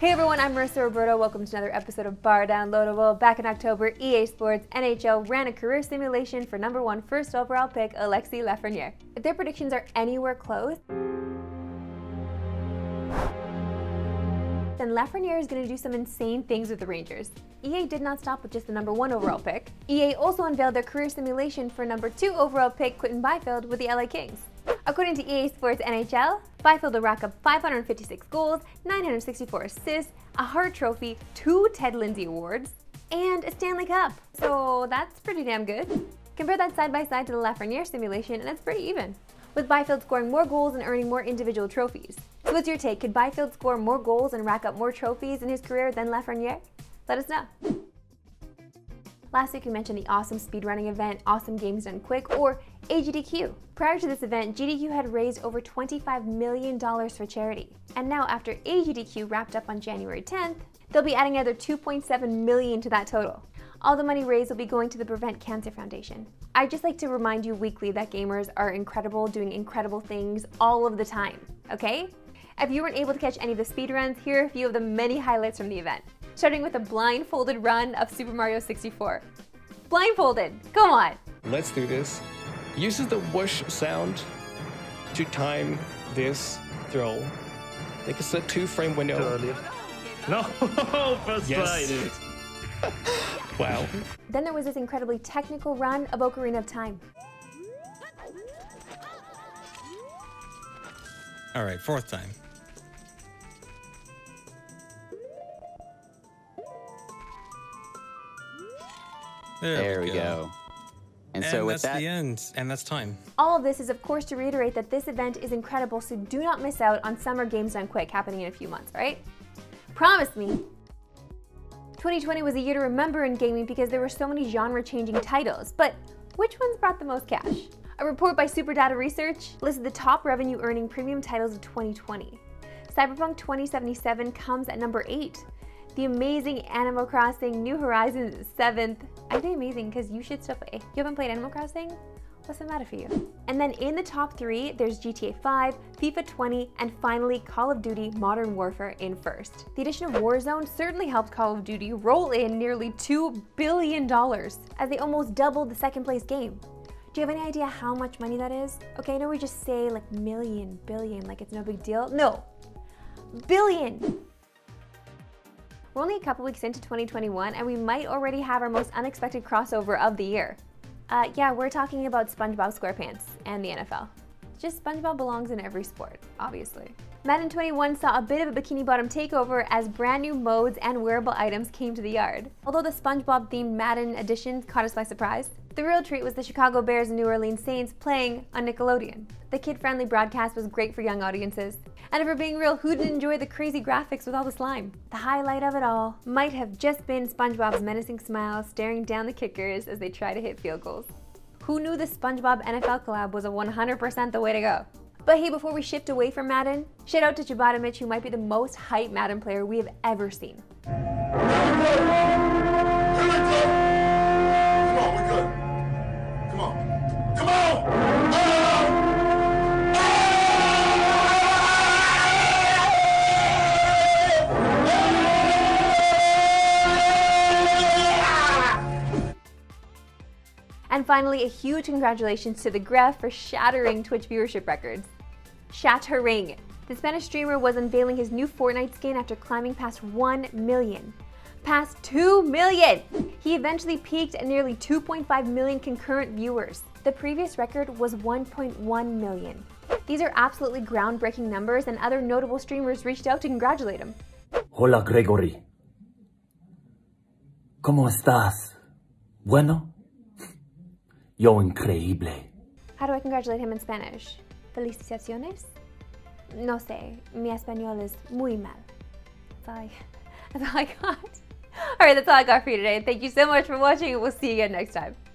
Hey everyone, I'm Marissa Roberto. Welcome to another episode of Bar Downloadable. Back in October, EA Sports NHL ran a career simulation for #1 first overall pick Alexis Lafreniere. If their predictions are anywhere close, then Lafreniere is going to do some insane things with the Rangers. EA did not stop with just the #1 overall pick. EA also unveiled their career simulation for #2 overall pick Quinton Byfield with the LA Kings. According to EA Sports NHL, Byfield will rack up 556 goals, 964 assists, a Hart trophy, 2 Ted Lindsay awards, and a Stanley Cup. So that's pretty damn good. Compare that side by side to the Lafreniere simulation and it's pretty even, with Byfield scoring more goals and earning more individual trophies. So what's your take? Could Byfield score more goals and rack up more trophies in his career than Lafreniere? Let us know. Last week we mentioned the awesome speedrunning event, Awesome Games Done Quick, or AGDQ. Prior to this event, GDQ had raised over $25 million for charity. And now after AGDQ wrapped up on January 10th, they'll be adding another $2.7 million to that total. All the money raised will be going to the Prevent Cancer Foundation. I just like to remind you weekly that gamers are incredible, doing incredible things all of the time, okay? If you weren't able to catch any of the speedruns, here are a few of the many highlights from the event, starting with a blindfolded run of Super Mario 64. Blindfolded, come on. Let's do this. Uses the whoosh sound to time this throw. Like it's a 2-frame window. No, first try it is. Wow. Then there was this incredibly technical run of Ocarina of Time. All right, 4th time. There we go. And so with that's the end, and that's time. All of this is, of course, to reiterate that this event is incredible, so do not miss out on Summer Games Done Quick happening in a few months, right? Promise me. 2020 was a year to remember in gaming because there were so many genre-changing titles, but which ones brought the most cash? A report by Superdata Research listed the top revenue-earning premium titles of 2020. Cyberpunk 2077 comes at #8. The amazing Animal Crossing New Horizons is 7th. I say amazing because you should still play. You haven't played Animal Crossing? What's the matter for you? And then in the top 3, there's GTA 5, FIFA 20, and finally Call of Duty Modern Warfare in 1st. The addition of Warzone certainly helped Call of Duty roll in nearly $2 billion, as they almost doubled the 2nd place game. Do you have any idea how much money that is? Okay, I know we just say like million, billion, like it's no big deal. No, billion. We're only a couple weeks into 2021 and we might already have our most unexpected crossover of the year. Yeah, we're talking about SpongeBob SquarePants and the NFL. Just SpongeBob belongs in every sport, obviously. Madden 21 saw a bit of a Bikini Bottom takeover as brand new modes and wearable items came to the yard. Although the SpongeBob-themed Madden edition caught us by surprise, the real treat was the Chicago Bears and New Orleans Saints playing on Nickelodeon. The kid-friendly broadcast was great for young audiences. And if we're being real, who didn't enjoy the crazy graphics with all the slime? The highlight of it all might have just been SpongeBob's menacing smile staring down the kickers as they try to hit field goals. Who knew the SpongeBob NFL collab was a 100% the way to go? But hey, before we shift away from Madden, shout out to Chibata Mitch, who might be the most hyped Madden player we have ever seen. And finally, a huge congratulations to the Gref for shattering Twitch viewership records. Shattering. The Spanish streamer was unveiling his new Fortnite skin after climbing past 1 million. Past 2 million! He eventually peaked at nearly 2.5 million concurrent viewers. The previous record was 1.1 million. These are absolutely groundbreaking numbers, and other notable streamers reached out to congratulate him. Hola, Gregory. ¿Cómo estás? Bueno? Yo increíble. How do I congratulate him in Spanish? Felicitaciones? No sé, mi español es muy mal. That's all I got. All right, that's all I got for you today. Thank you so much for watching, and we'll see you again next time.